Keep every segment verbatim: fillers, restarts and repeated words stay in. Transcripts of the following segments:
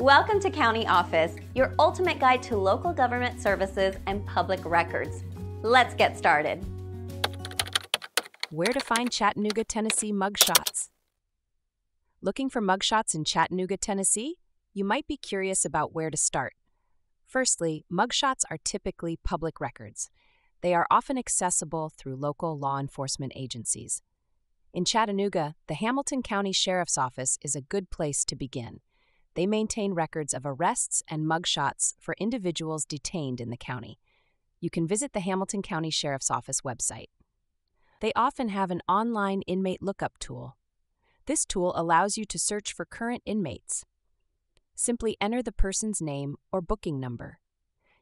Welcome to County Office, your ultimate guide to local government services and public records. Let's get started. Where to find Chattanooga, Tennessee mugshots. Looking for mugshots in Chattanooga, Tennessee? You might be curious about where to start. Firstly, mugshots are typically public records. They are often accessible through local law enforcement agencies. In Chattanooga, the Hamilton County Sheriff's Office is a good place to begin. They maintain records of arrests and mugshots for individuals detained in the county. You can visit the Hamilton County Sheriff's Office website. They often have an online inmate lookup tool. This tool allows you to search for current inmates. Simply enter the person's name or booking number.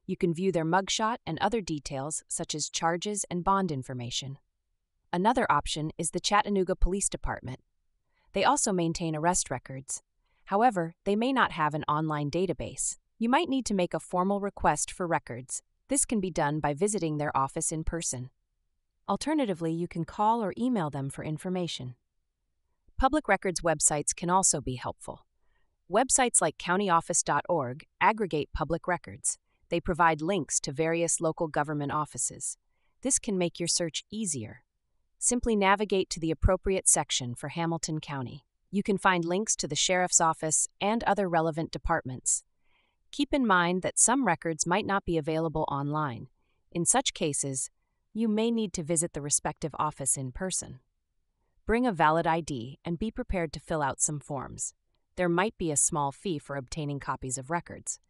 You can view their mugshot and other details, such as charges and bond information. Another option is the Chattanooga Police Department. They also maintain arrest records. However, they may not have an online database. You might need to make a formal request for records. This can be done by visiting their office in person. Alternatively, you can call or email them for information. Public records websites can also be helpful. Websites like County Office dot org aggregate public records. They provide links to various local government offices. This can make your search easier. Simply navigate to the appropriate section for Hamilton County. You can find links to the Sheriff's Office and other relevant departments. Keep in mind that some records might not be available online. In such cases, you may need to visit the respective office in person. Bring a valid I D and be prepared to fill out some forms. There might be a small fee for obtaining copies of records.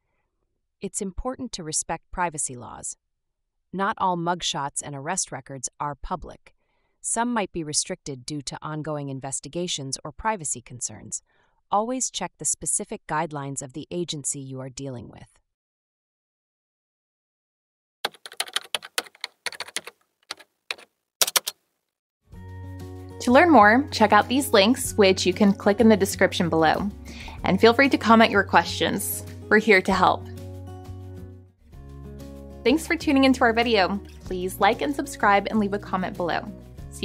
It's important to respect privacy laws. Not all mugshots and arrest records are public. Some might be restricted due to ongoing investigations or privacy concerns. Always check the specific guidelines of the agency you are dealing with. To learn more, check out these links, which you can click in the description below. And feel free to comment your questions. We're here to help. Thanks for tuning into our video. Please like and subscribe and leave a comment below. See